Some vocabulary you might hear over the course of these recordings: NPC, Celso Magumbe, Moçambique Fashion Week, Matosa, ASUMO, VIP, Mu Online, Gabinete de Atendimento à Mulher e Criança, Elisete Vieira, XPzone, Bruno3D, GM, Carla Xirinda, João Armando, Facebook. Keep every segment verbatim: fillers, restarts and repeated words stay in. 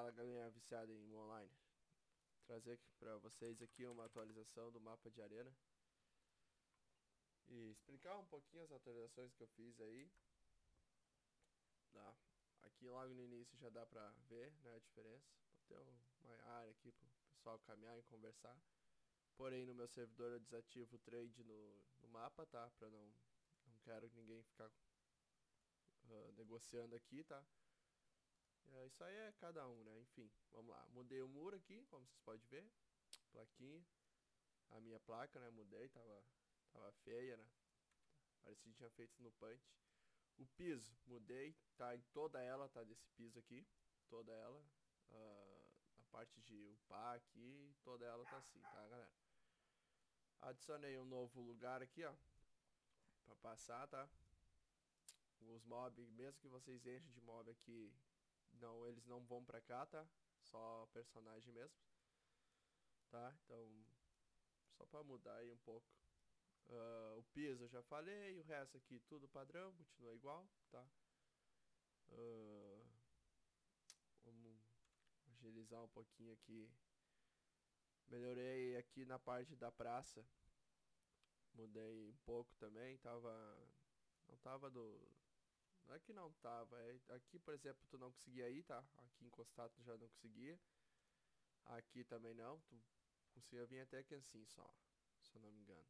Fala galera viciada em Mu Online. Trazer aqui pra vocês aqui uma atualização do mapa de arena e explicar um pouquinho as atualizações que eu fiz aí. Tá. Aqui logo no início já dá pra ver, né, a diferença. Vou ter uma área aqui pro pessoal caminhar e conversar. Porém no meu servidor eu desativo o trade no, no mapa, tá? Pra não, não quero ninguém ficar uh, negociando aqui, tá? É, isso aí é cada um, né? Enfim, vamos lá. Mudei o muro aqui, como vocês podem ver. Plaquinha. A minha placa, né? Mudei, tava, tava feia, né? Parecia que tinha feito no punch. O piso, mudei. Tá em toda ela, tá? Desse piso aqui. Toda ela. Uh, a parte de upar aqui, toda ela tá assim, tá, galera? Adicionei um novo lugar aqui, ó. Pra passar, tá? Os mobs, mesmo que vocês enchem de mob aqui... Não, eles não vão pra cá, tá? Só personagem mesmo. Tá? Então, só pra mudar aí um pouco. Uh, o piso eu já falei. O resto aqui tudo padrão. Continua igual, tá? Uh, vamos agilizar um pouquinho aqui. Melhorei aqui na parte da praça. Mudei um pouco também. Tava... Não tava do... Não é que não tava, é, aqui por exemplo tu não conseguia ir, tá? Aqui encostado tu já não conseguia. Aqui também não, tu conseguia vir até aqui assim só, se eu não me engano.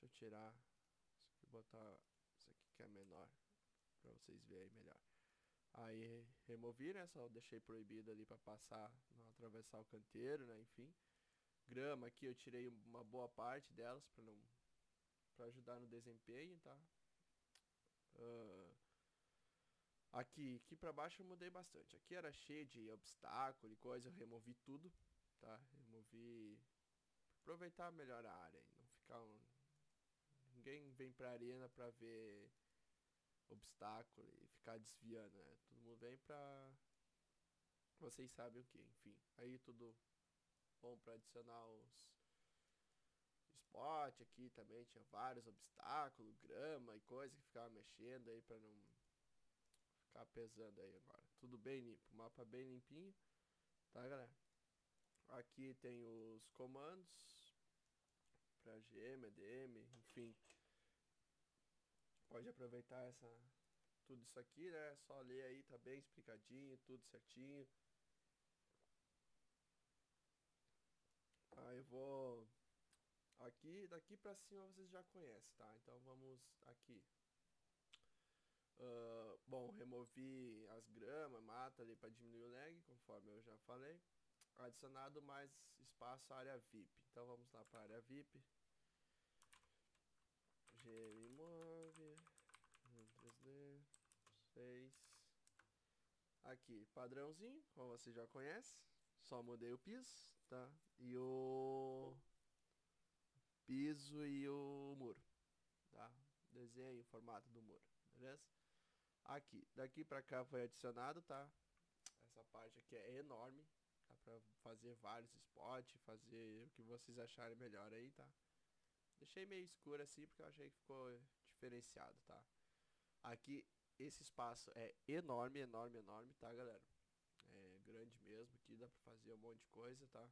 Deixa eu tirar isso aqui e botar isso aqui que é menor, pra vocês verem melhor. Aí removi, né? Só deixei proibido ali pra passar, não atravessar o canteiro, né? Enfim. Grama aqui eu tirei uma boa parte delas pra, não, pra ajudar no desempenho, tá? Uh, Aqui, aqui pra baixo eu mudei bastante. Aqui era cheio de obstáculo e coisa, eu removi tudo, tá? Removi... Aproveitar melhor a área, não ficar um... Ninguém vem pra arena pra ver obstáculo e ficar desviando, né? Todo mundo vem pra... Vocês sabem o que, enfim. Aí tudo bom pra adicionar os... Spot aqui também, tinha vários obstáculos, grama e coisa que ficava mexendo aí pra não... Ficar pesando aí agora. Tudo bem limpo. Mapa bem limpinho. Tá, galera? Aqui tem os comandos. Pra G M, D M, enfim. Pode aproveitar essa... Tudo isso aqui, né? Só ler aí, tá bem explicadinho. Tudo certinho. Aí eu vou... Aqui, daqui pra cima vocês já conhecem, tá? Então vamos aqui. Uh, bom, removi as gramas, mata ali para diminuir o lag, conforme eu já falei. Adicionado mais espaço à área V I P. Então vamos lá para a área V I P. G M nove, três D, seis. Aqui, padrãozinho, como você já conhece. Só mudei o piso, tá? E o piso e o muro, tá? Desenho, formato do muro, beleza? Aqui, daqui pra cá foi adicionado, tá? Essa parte aqui é enorme. Dá pra fazer vários spots, fazer o que vocês acharem melhor aí, tá? Deixei meio escuro assim porque eu achei que ficou diferenciado, tá? Aqui, esse espaço é enorme, enorme, enorme, tá, galera? É grande mesmo, aqui dá pra fazer um monte de coisa, tá?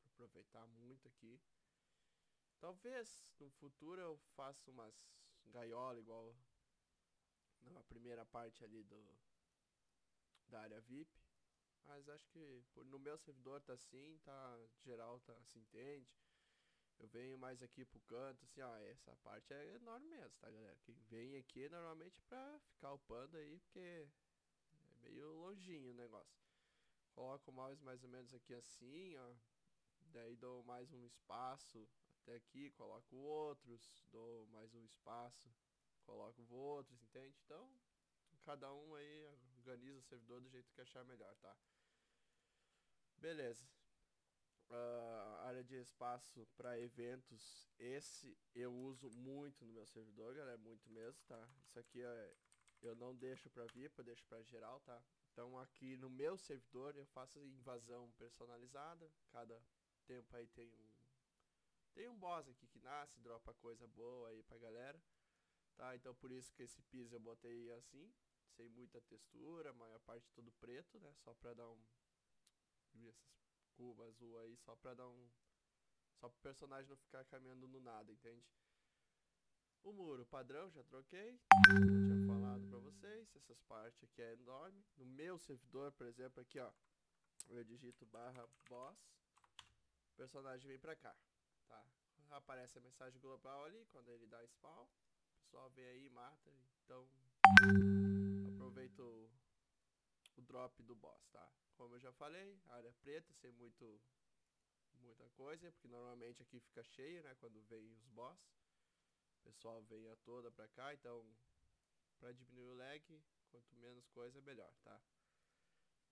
Pra aproveitar muito aqui. Talvez, no futuro, eu faça umas gaiolas igual... Na primeira parte ali do da área V I P. Mas acho que por, no meu servidor tá assim, tá geral, tá assim, entende? Eu venho mais aqui pro canto, assim, ó, essa parte é enorme mesmo, tá, galera? Quem vem aqui normalmente pra ficar upando aí, porque é meio longinho o negócio. Coloco o mouse mais ou menos aqui assim, ó. Daí dou mais um espaço até aqui, coloco outros, dou mais um espaço. Coloco outros, entende? Então, cada um aí organiza o servidor do jeito que achar melhor, tá? Beleza. Uh, área de espaço para eventos. Esse eu uso muito no meu servidor, galera. Muito mesmo, tá? Isso aqui é, eu não deixo para V I P, eu deixo para geral, tá? Então, aqui no meu servidor eu faço invasão personalizada. Cada tempo aí tem um... Tem um boss aqui que nasce, dropa coisa boa aí pra galera. Tá, então por isso que esse piso eu botei assim, sem muita textura, a maior parte todo preto, né, só pra dar um, essas curvas ou aí só pra dar um... Só pro personagem não ficar caminhando no nada, entende? O muro padrão, já troquei. Eu tinha falado pra vocês, essas partes aqui é enorme. No meu servidor, por exemplo, aqui ó, eu digito barra boss, o personagem vem pra cá, tá? Aparece a mensagem global ali, quando ele dá spawn, o pessoal vem aí e mata. Então, aproveito o, o drop do boss, tá? Como eu já falei, área preta, sem muito... muita coisa, porque normalmente aqui fica cheia, né, quando vem os boss. O pessoal vem a toda pra cá, então pra diminuir o lag, quanto menos coisa melhor, tá?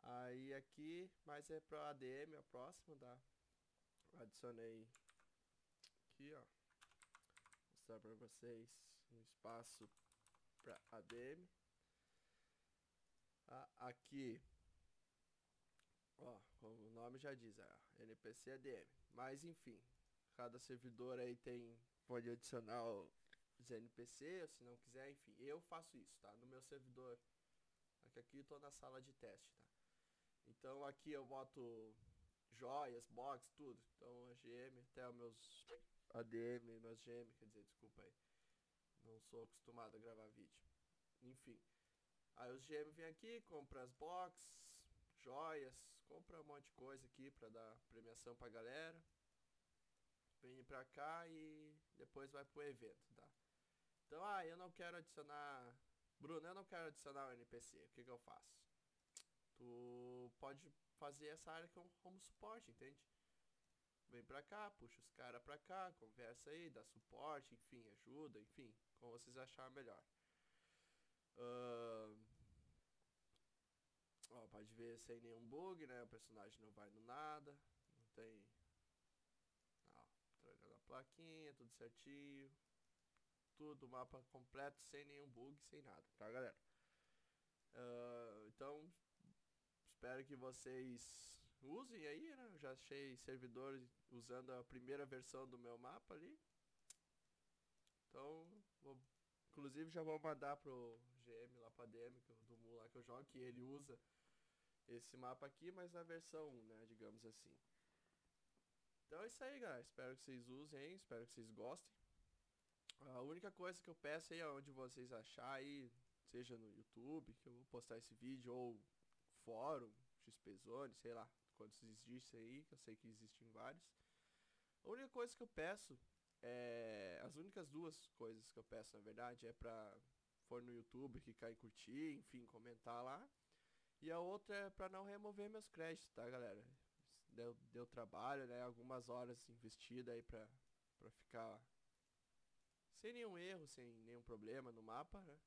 Aí aqui, mas é pra A D M, a próxima, tá? Adicionei aqui, ó, vou mostrar pra vocês um espaço pra A D M, tá? Aqui, ó, como o nome já diz, é N P C A D M. Mas enfim, cada servidor aí tem, pode adicionar os N P C, ou se não quiser, enfim. Eu faço isso, tá? No meu servidor, aqui, aqui eu tô na sala de teste, tá? Então aqui eu boto joias, box, tudo. Então a G M, até os meus A D M, meus G M, quer dizer, desculpa aí. Não sou acostumado a gravar vídeo. Enfim, aí os G M vêm aqui, compram as boxes, joias, compra um monte de coisa aqui pra dar premiação pra galera. Vem pra cá e depois vai pro evento, tá? Então, ah, eu não quero adicionar... Bruno, eu não quero adicionar o N P C, o que que eu faço? Tu pode fazer essa área como, como suporte, entende? Vem pra cá, puxa os caras pra cá, conversa aí, dá suporte, enfim, ajuda, enfim, como vocês acharem melhor. Ahn... Uh... Ó, pode ver sem nenhum bug, né? O personagem não vai no nada. Não tem... Ó, trocando a plaquinha, tudo certinho. Tudo, mapa completo, sem nenhum bug, sem nada, tá, galera? Uh, então, espero que vocês usem aí, né? Eu já achei servidores usando a primeira versão do meu mapa ali. Então, vou... Inclusive, já vou mandar pro G M lá, pra D M, do Mu lá que eu jogo, que ele usa... esse mapa aqui, mas na versão um, né, digamos assim. Então é isso aí, galera, espero que vocês usem aí, espero que vocês gostem. A única coisa que eu peço aí, onde vocês acharem, seja no YouTube, que eu vou postar esse vídeo, ou fórum, XPzone, sei lá, quantos existem aí, que eu sei que existem vários. A única coisa que eu peço, é... as únicas duas coisas que eu peço, na verdade, é pra... for no YouTube, clicar em curtir, enfim, comentar lá. E a outra é pra não remover meus créditos, tá, galera? Deu, deu trabalho, né? Algumas horas investidas aí pra, pra ficar sem nenhum erro, sem nenhum problema no mapa, né?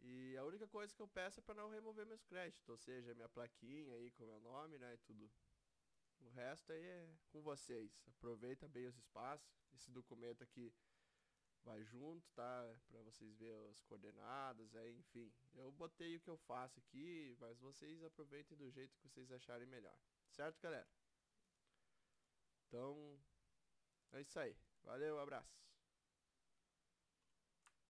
E a única coisa que eu peço é pra não remover meus créditos, ou seja, minha plaquinha aí com o meu nome, né? E tudo. O resto aí é com vocês. Aproveita bem os espaços. Esse documento aqui vai junto, tá? Pra vocês verem as coordenadas, aí, enfim. Eu botei o que eu faço aqui, mas vocês aproveitem do jeito que vocês acharem melhor. Certo, galera? Então, é isso aí. Valeu, abraço.